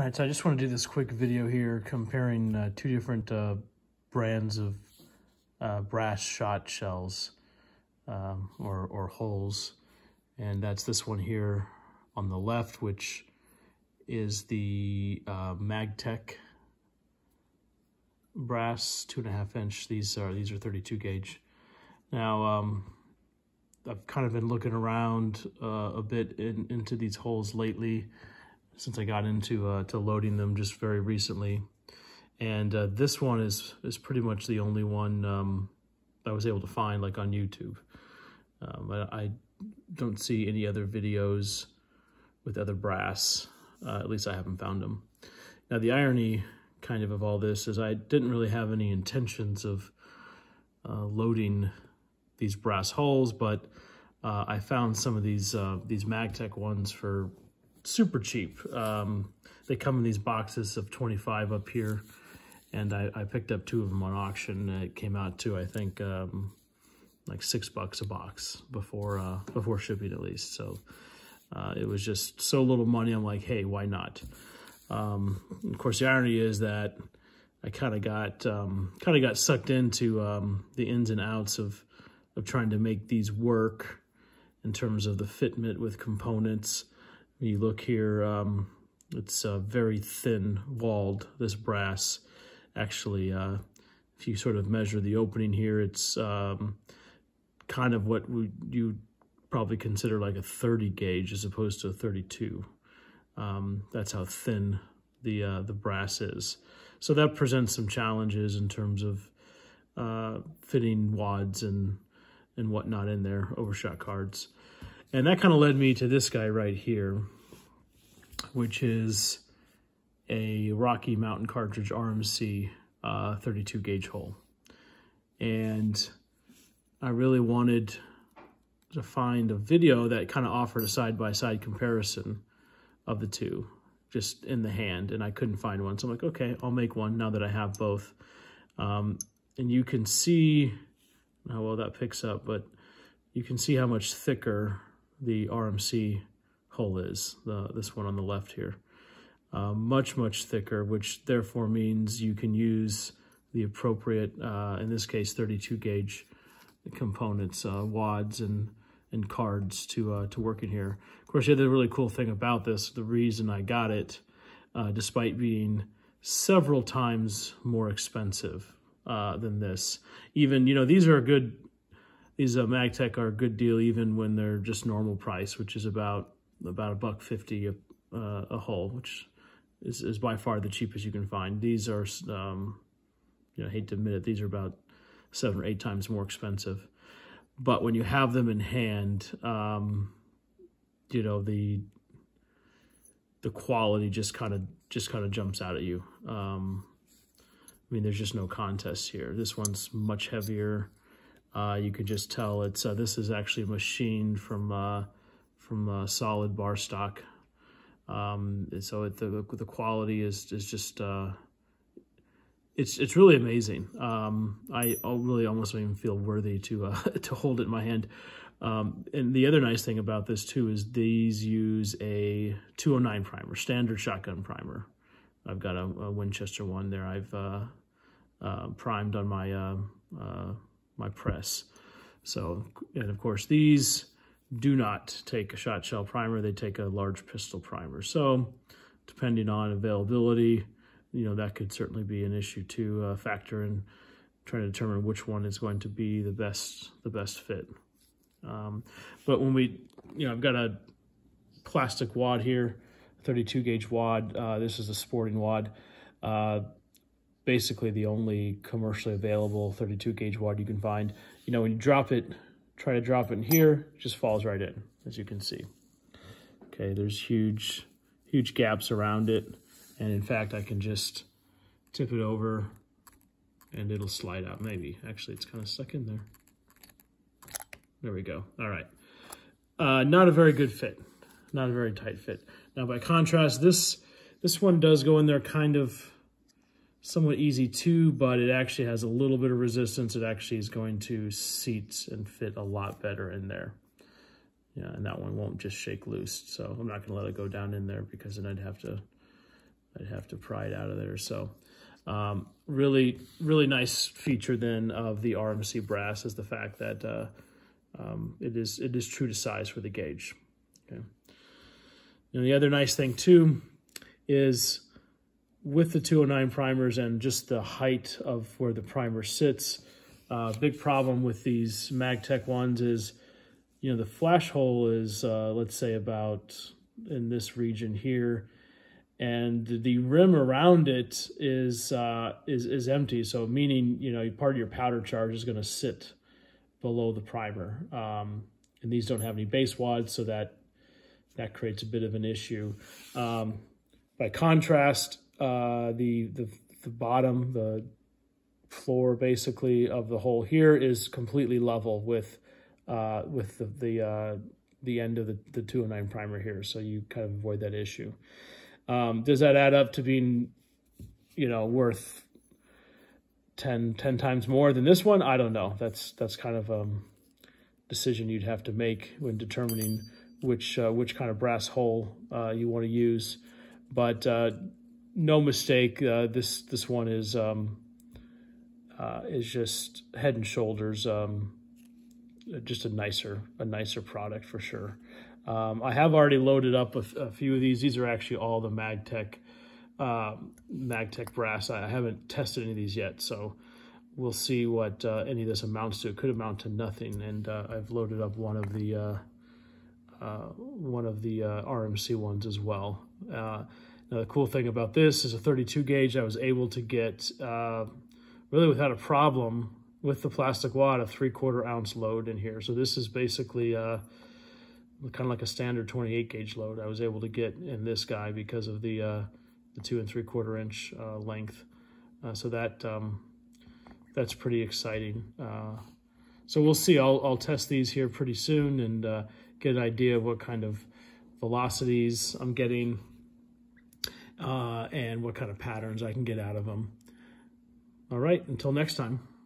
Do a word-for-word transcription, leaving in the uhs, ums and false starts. All right, so I just want to do this quick video here comparing uh, two different uh, brands of uh, brass shot shells um, or, or holes. And that's this one here on the left, which is the uh, Magtech brass, two and a half inch. These are, these are thirty-two gauge. Now, um, I've kind of been looking around uh, a bit in, into these holes lately, since I got into uh, to loading them just very recently. And uh, this one is, is pretty much the only one um, I was able to find, like, on YouTube. Um, I, I don't see any other videos with other brass, uh, at least I haven't found them. Now, the irony kind of of all this is I didn't really have any intentions of uh, loading these brass holes, but uh, I found some of these, uh, these Magtech ones for super cheap. Um, they come in these boxes of twenty-five up here, and I, I picked up two of them on auction. It came out to, I think, um, like six bucks a box before uh, before shipping, at least. So uh, it was just so little money. I'm like, hey, why not? Um, of course, the irony is that I kind of got um, kind of got sucked into um, the ins and outs of of trying to make these work in terms of the fitment with components. You look here, um, it's uh, very thin walled, this brass. Actually, uh, if you sort of measure the opening here, it's um, kind of what we, you'd probably consider like a thirty gauge as opposed to a thirty-two. Um, that's how thin the, uh, the brass is. So that presents some challenges in terms of uh, fitting wads and, and whatnot in there, overshot cards. And that kind of led me to this guy right here, which is a Rocky Mountain Cartridge R M C uh, thirty-two gauge hole. And I really wanted to find a video that kind of offered a side-by-side comparison of the two, just in the hand, and I couldn't find one. So I'm like, okay, I'll make one now that I have both. Um, and you can see how well that picks up, but you can see how much thicker the R M C hole is, the, this one on the left here. Uh, much, much thicker, which therefore means you can use the appropriate, uh, in this case, thirty-two gauge components, uh, wads and, and cards to, uh, to work in here. Of course, the other really cool thing about this, the reason I got it, uh, despite being several times more expensive uh, than this. Even, you know, these are a good... These uh, Magtech are a good deal even when they're just normal price, which is about about a buck fifty a, uh, a hole, which is, is by far the cheapest you can find. These are, um, you know, I hate to admit it, these are about seven or eight times more expensive. But when you have them in hand, um, you know, the the quality just kind of just kind of jumps out at you. Um, I mean, there's just no contest here. This one's much heavier. Uh, you can just tell it's, uh, this is actually a machine from, uh, from uh, solid bar stock. Um, so it, the, the quality is, is just, uh, it's, it's really amazing. Um, I really almost don't even feel worthy to, uh, to hold it in my hand. Um, and the other nice thing about this too is these use a two oh nine primer, standard shotgun primer. I've got a, a Winchester one there. I've, uh, uh, primed on my, uh, uh, my press. So, and of course these do not take a shot shell primer, they take a large pistol primer. So depending on availability, you know, that could certainly be an issue to uh, factor in trying to determine which one is going to be the best, the best fit. Um, but when we, you know, I've got a plastic wad here, thirty-two gauge wad. Uh, this is a sporting wad. Uh, basically the only commercially available thirty-two gauge wad you can find. You know, when you drop it, try to drop it in here, it just falls right in, as you can see. Okay, there's huge, huge gaps around it. And in fact, I can just tip it over and it'll slide out, maybe. Actually, it's kind of stuck in there. There we go, all right. Uh, not a very good fit, not a very tight fit. Now, by contrast, this, this one does go in there kind of somewhat easy too, but it actually has a little bit of resistance. It actually is going to seat and fit a lot better in there. Yeah, and that one won't just shake loose. So I'm not gonna let it go down in there because then I'd have to I'd have to pry it out of there. So um, really, really nice feature then of the R M C brass is the fact that uh, um, it is it is true to size for the gauge. Okay. And the other nice thing too is with the two oh nine primers and just the height of where the primer sits, a uh, big problem with these Magtech ones is, you know, the flash hole is, uh, let's say, about in this region here, and the rim around it is uh, is is empty. So meaning, you know, part of your powder charge is going to sit below the primer, um, and these don't have any base wads, so that that creates a bit of an issue. Um, by contrast, uh, the the the bottom, the floor basically of the hole here is completely level with uh, with the the, uh, the end of the, the two oh nine primer here, so you kind of avoid that issue. Um, does that add up to being, you know, worth ten, ten times more than this one? I don't know. That's that's kind of a decision you'd have to make when determining which uh, which kind of brass hole uh, you want to use. But uh, no mistake, uh, this this one is um, uh, is just head and shoulders um, just a nicer a nicer product for sure. Um, I have already loaded up a, a few of these. These are actually all the Magtech, uh, Magtech brass. I haven't tested any of these yet, so we'll see what uh, any of this amounts to. It could amount to nothing, and uh, I've loaded up one of the uh, uh, one of the uh, R M C ones as well. Uh, now the cool thing about this is a thirty-two gauge. I was able to get uh, really without a problem with the plastic wad a three-quarter ounce load in here. So this is basically Uh, kind of like a standard twenty-eight gauge load I was able to get in this guy because of the uh, the two and three quarter inch uh, length. Uh, so that um, that's pretty exciting. Uh, so we'll see. I'll, I'll test these here pretty soon and uh, get an idea of what kind of velocities I'm getting uh, and what kind of patterns I can get out of them. All right, until next time.